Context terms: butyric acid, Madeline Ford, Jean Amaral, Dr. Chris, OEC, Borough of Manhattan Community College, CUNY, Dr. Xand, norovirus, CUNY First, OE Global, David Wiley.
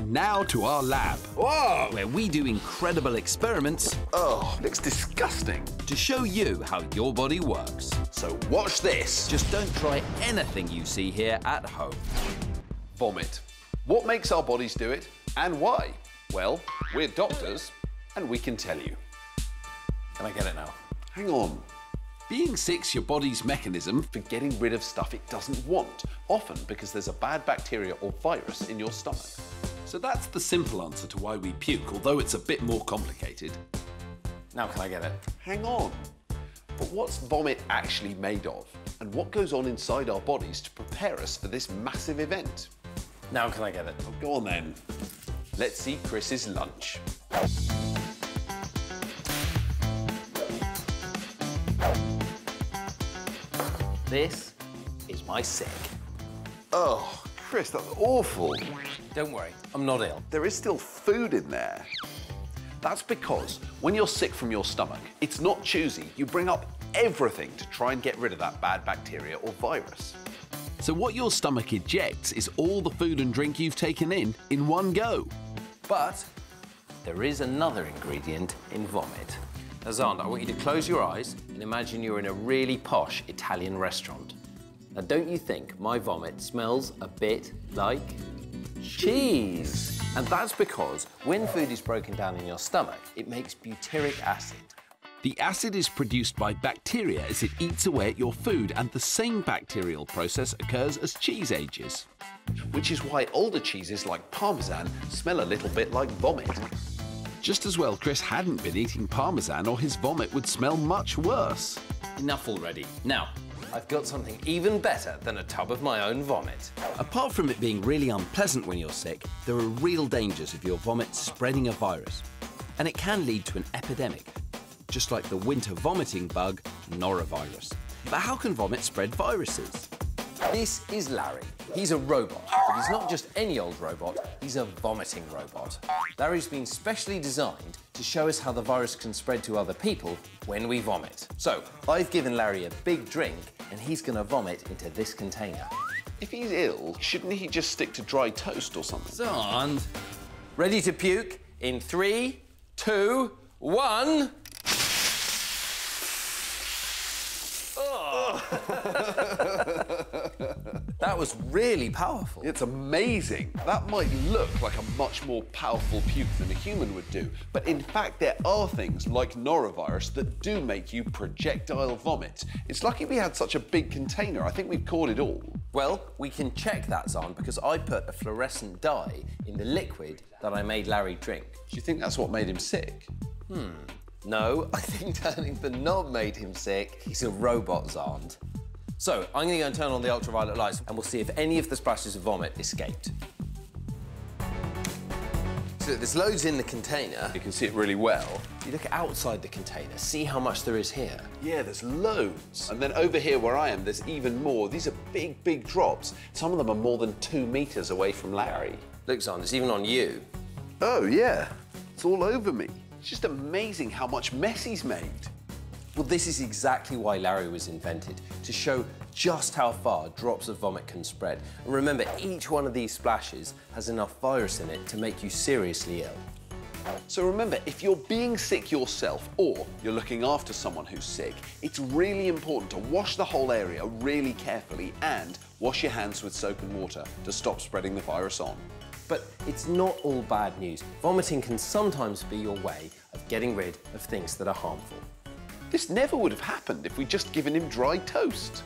And now to our lab, where we do incredible experiments. Oh, looks disgusting. To show you how your body works. So watch this. Just don't try anything you see here at home. Vomit. What makes our bodies do it and why? Well, we're doctors and we can tell you. Can I get it now? Hang on. Being sick's your body's mechanism for getting rid of stuff it doesn't want, often because there's a bad bacteria or virus in your stomach. So that's the simple answer to why we puke, although it's a bit more complicated. Now can I get it? Hang on. But what's vomit actually made of? And what goes on inside our bodies to prepare us for this massive event? Now can I get it? Oh, go on then. Let's see Chris's lunch. This is my sick. Oh, Chris, that's awful. Don't worry, I'm not ill. There is still food in there. That's because when you're sick from your stomach, it's not choosy. You bring up everything to try and get rid of that bad bacteria or virus. So what your stomach ejects is all the food and drink you've taken in one go. But there is another ingredient in vomit. Now, Xand, I want you to close your eyes and imagine you're in a really posh Italian restaurant. Now, don't you think my vomit smells a bit like cheese? And that's because when food is broken down in your stomach, it makes butyric acid. The acid is produced by bacteria as it eats away at your food, and the same bacterial process occurs as cheese ages. Which is why older cheeses like Parmesan smell a little bit like vomit. Just as well Chris hadn't been eating Parmesan or his vomit would smell much worse. Enough already. Now, I've got something even better than a tub of my own vomit. Apart from it being really unpleasant when you're sick, there are real dangers of your vomit spreading a virus. And it can lead to an epidemic, just like the winter vomiting bug, norovirus. But how can vomit spread viruses? This is Larry. He's a robot, but he's not just any old robot, he's a vomiting robot. Larry's been specially designed to show us how the virus can spread to other people when we vomit. So, I've given Larry a big drink, and he's gonna vomit into this container. If he's ill, shouldn't he just stick to dry toast or something? Xand! Ready to puke in 3, 2, 1... That was really powerful. It's amazing. That might look like a much more powerful puke than a human would do, but in fact there are things like norovirus that do make you projectile vomit. It's lucky we had such a big container. I think we've caught it all. Well, we can check that, Xand, because I put a fluorescent dye in the liquid that I made Larry drink. Do you think that's what made him sick? No, I think turning the knob made him sick. He's a robot, Xand. So, I'm going to go and turn on the ultraviolet lights and we'll see if any of the splashes of vomit escaped. So there's loads in the container. You can see it really well. If you look outside the container, see how much there is here. Yeah, there's loads. And then over here where I am, there's even more. These are big, big drops. Some of them are more than 2 meters away from Larry. Look, Xand, it's even on you. Oh, yeah. It's all over me. It's just amazing how much mess he's made. Well, this is exactly why Larry was invented, to show just how far drops of vomit can spread. And remember, each one of these splashes has enough virus in it to make you seriously ill. So remember, if you're being sick yourself or you're looking after someone who's sick, it's really important to wash the whole area really carefully and wash your hands with soap and water to stop spreading the virus on. But it's not all bad news. Vomiting can sometimes be your way of getting rid of things that are harmful. This never would have happened if we'd just given him dry toast.